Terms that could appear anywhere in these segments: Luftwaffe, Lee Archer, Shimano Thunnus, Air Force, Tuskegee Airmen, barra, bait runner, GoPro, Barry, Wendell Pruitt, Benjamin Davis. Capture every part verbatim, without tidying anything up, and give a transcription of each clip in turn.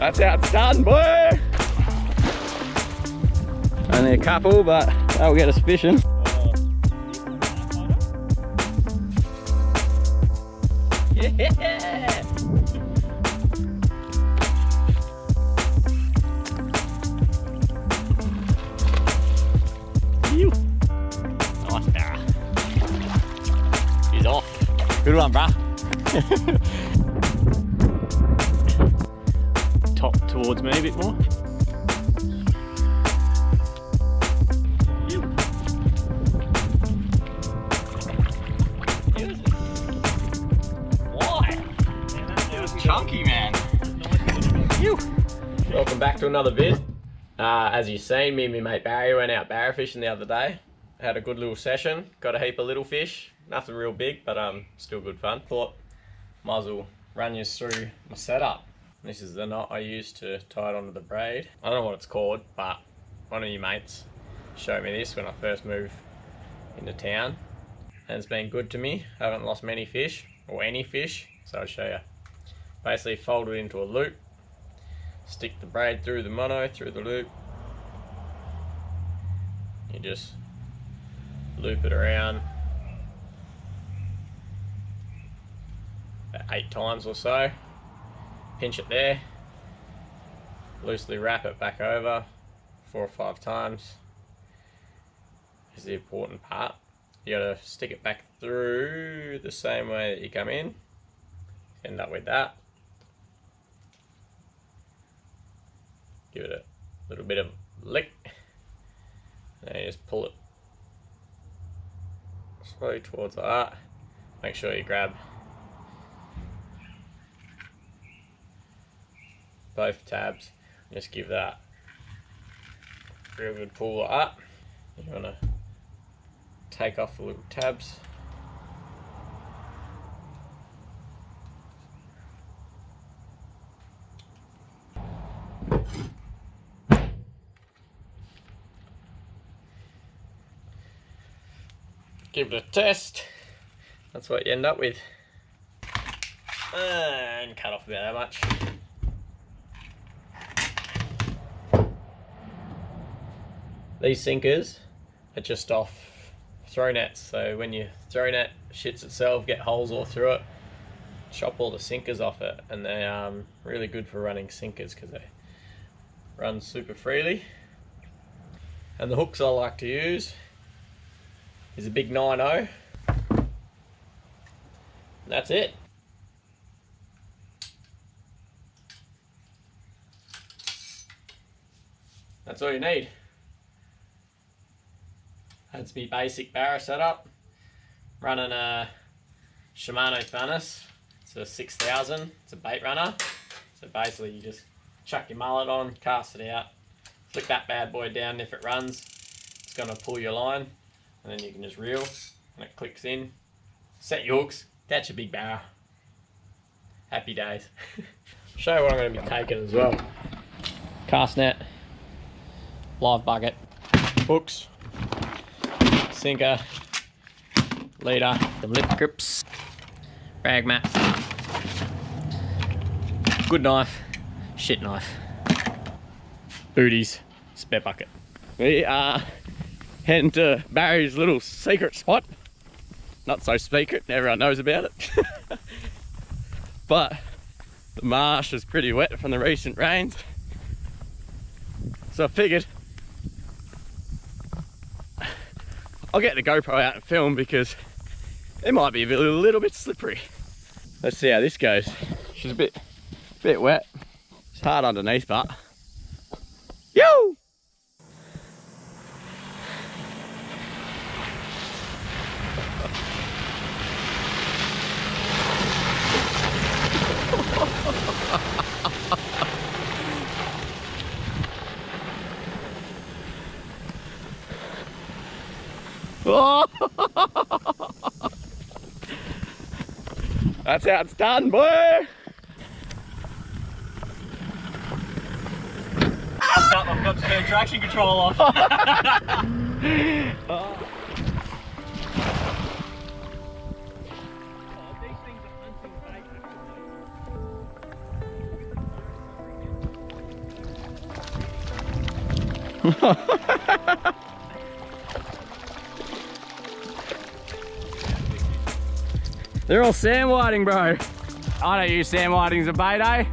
That's outstanding, boy. Only a couple, but that'll get us fishing. Yeah! Nice barra. He's off. Good one, bruh. Top towards me a bit more. Chunky, man. Welcome back to another vid. Uh, as you've seen, me and my mate Barry went out barra fishing the other day. Had a good little session, got a heap of little fish. Nothing real big, but um, still good fun. Thought might as well run you through my setup. This is the knot I use to tie it onto the braid. I don't know what it's called, but one of your mates showed me this when I first moved into town. And it's been good to me. I haven't lost many fish, or any fish, so I'll show you. Basically fold it into a loop, stick the braid through the mono, through the loop. You just loop it around about eight times or so, pinch it there, loosely wrap it back over four or five times is the important part. You gotta stick it back through the same way that you come in, end up with that. Give it a little bit of lick. And you just pull it slowly towards that. Make sure you grab both tabs. Just give that a real good pull up. You want to take off the little tabs. Give it a test. That's what you end up with. And cut off about that much. These sinkers are just off throw nets. So when your throw net shits itself, get holes all through it, chop all the sinkers off it. And they're um, really good for running sinkers because they run super freely. And the hooks I like to use is a big nine oh. That's it. That's all you need. That's my basic barra setup. Running a Shimano Thunnus. It's a six thousand. It's a bait runner. So basically you just chuck your mullet on, cast it out, flick that bad boy down. If it runs, it's gonna pull your line. And then you can just reel, and it clicks in. Set your hooks, catch your big barra. Happy days. Show you what I'm going to be taking as well. Cast net, live bucket, hooks, sinker, leader, the lip grips, rag mat, good knife, shit knife, booties, spare bucket. We are heading to Barry's little secret spot. Not so secret, everyone knows about it. But the marsh is pretty wet from the recent rains. So I figured I'll get the GoPro out and film because it might be a little, little bit slippery. Let's see how this goes. She's a bit, bit wet. It's hard underneath, but yo! That's how it's done, boy! I've got spare traction control off. Oh. Oh, these things are until They're all sand whiting, bro. I don't use sand whiting as a bait, eh?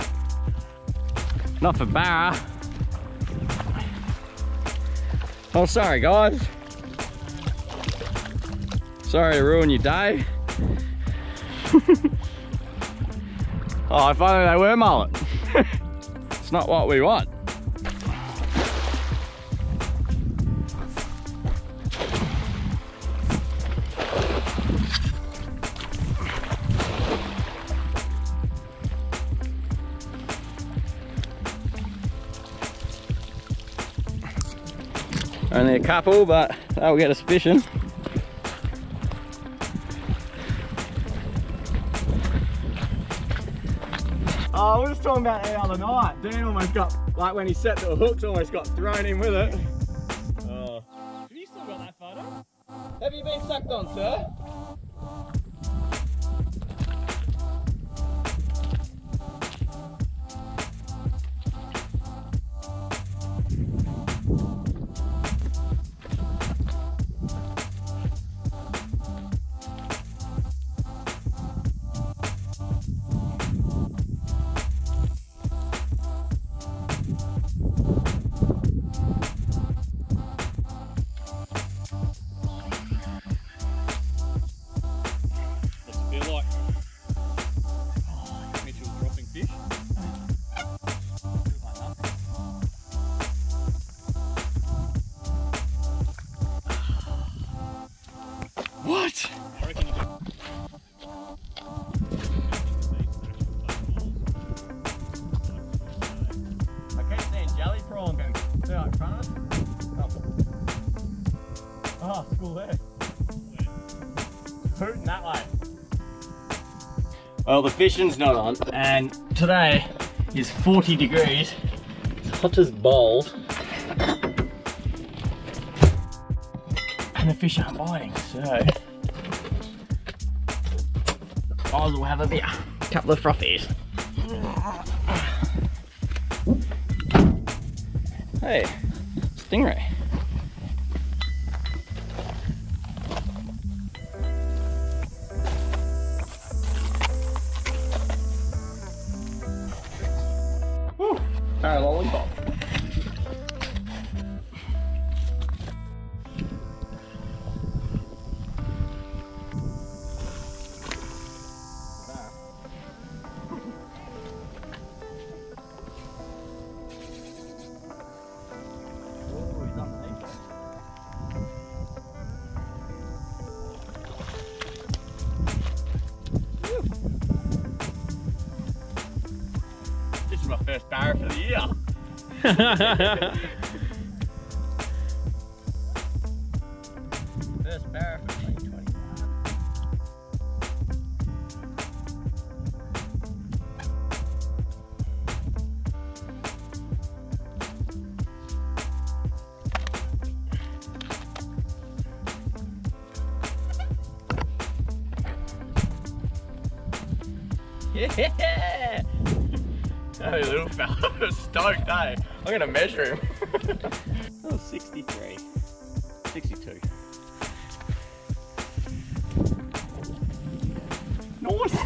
Not for Barra. Oh, sorry guys. Sorry to ruin your day. Oh, if only they were mullet. It's not what we want. Only a couple, but that will get us fishing. Oh, we were just talking about it the other night. Dan almost got, like when he set the hooks, almost got thrown in with it. Oh. Have you still got that photo? Have you been sucked on, sir? What? I keep seeing jelly prawn going out in front of us. Ah, school there. Hooting that way. Well, the fishing's not on, and today is forty degrees. It's hot as balls. The fish aren't biting, so I will have a beer, a couple of frothies. Hey, stingray. Woo, a lollipop. My first Barra for the year. First Barra for twenty twenty-one. Yeah! Hey little fella, I'm stoked, eh? I'm gonna measure him. Oh, sixty-three, sixty-two. Nice!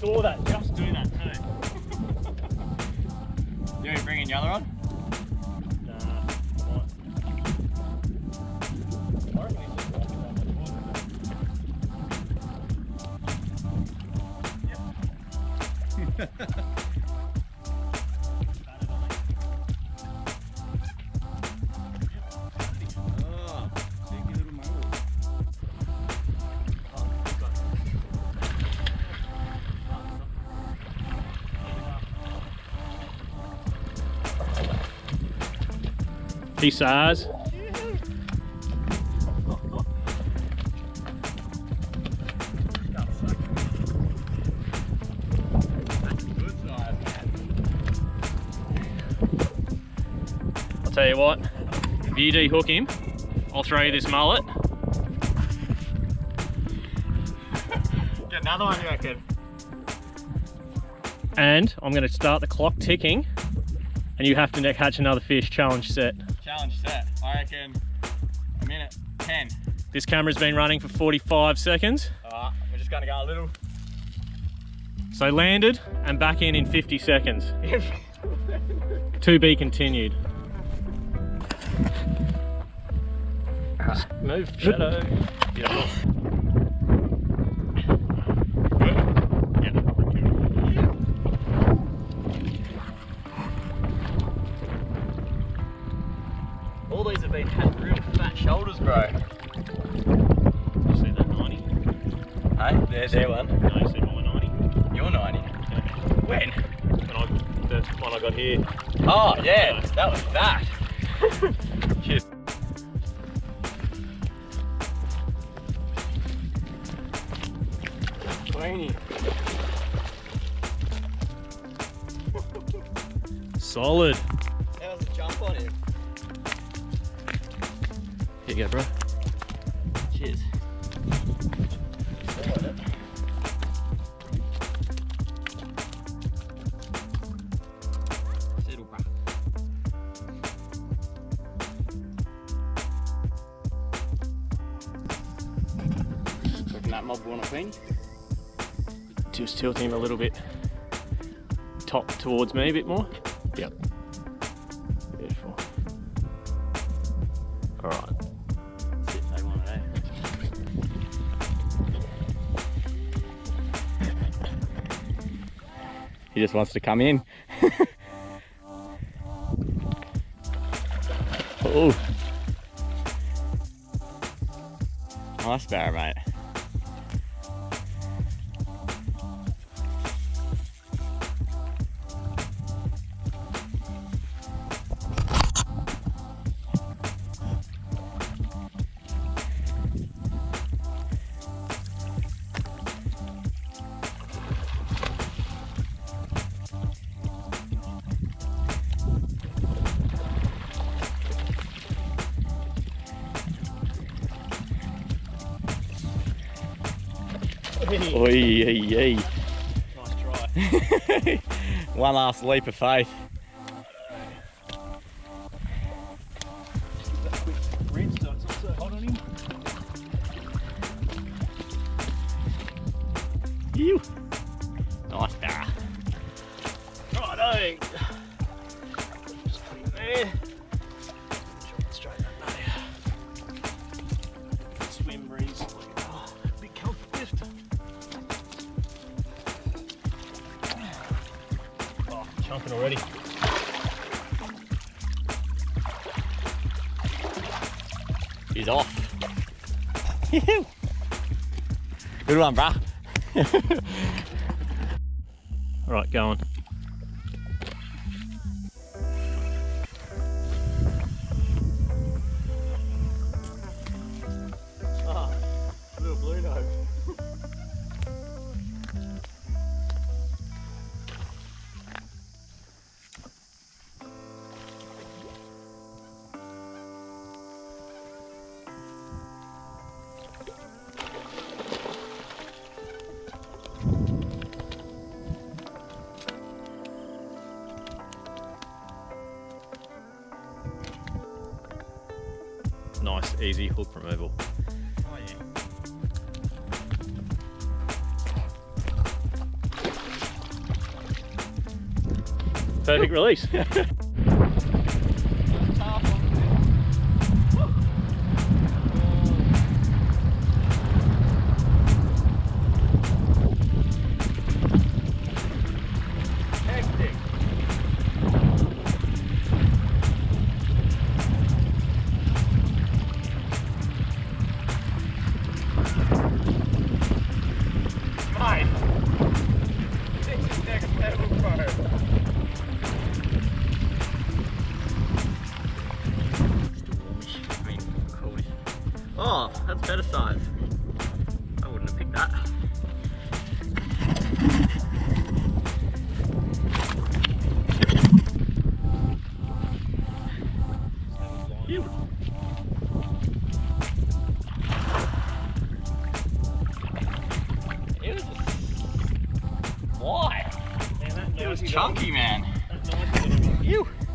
Saw that, just do that too. You bringing the other on? Nah, what? I reckon he's just walking down the water. Yep. Oh, cheeky little mangle. Size. tell you what, if you de-hook him, I'll throw you this mullet. Get another one, you reckon? And I'm going to start the clock ticking, and you have to catch another fish. Challenge set. Challenge set. I reckon a minute, ten. This camera's been running for forty-five seconds. Alright, we're just going to go a little. So landed and back in in fifty seconds. To be continued. Move, shadow. Beautiful. Shoulders, bro. Did you see that ninety? Hey, there's their one. No, you see my ninety. Your ninety? Yeah. When? When I, the one I got here. Oh, yeah, so. That was that. Cheers. twenty. Solid. That was a jump on him. Here you go, bro. Cheers. Looking that mob one thing. Just tilt him a little bit top towards me a bit more. Yep. Beautiful. Alright. He just wants to come in. Oh, nice barrow, mate. Oi, oi, oi. Nice try. One last leap of faith. Just give that quick rinse so it's not so hot on him. Ew. Nice barra. Righto. Just put him there. Drop it straight that way. Swim breeze. Chunking already. He's off. Good one, bruh. All right, go on. Ah, oh, little blue nose. Nice, easy hook removal. Oh, yeah. Perfect release. Oh, that's better size. I wouldn't have picked that. Cute. It was just... What? Man, that it was chunky, man. That noisy little... Ew.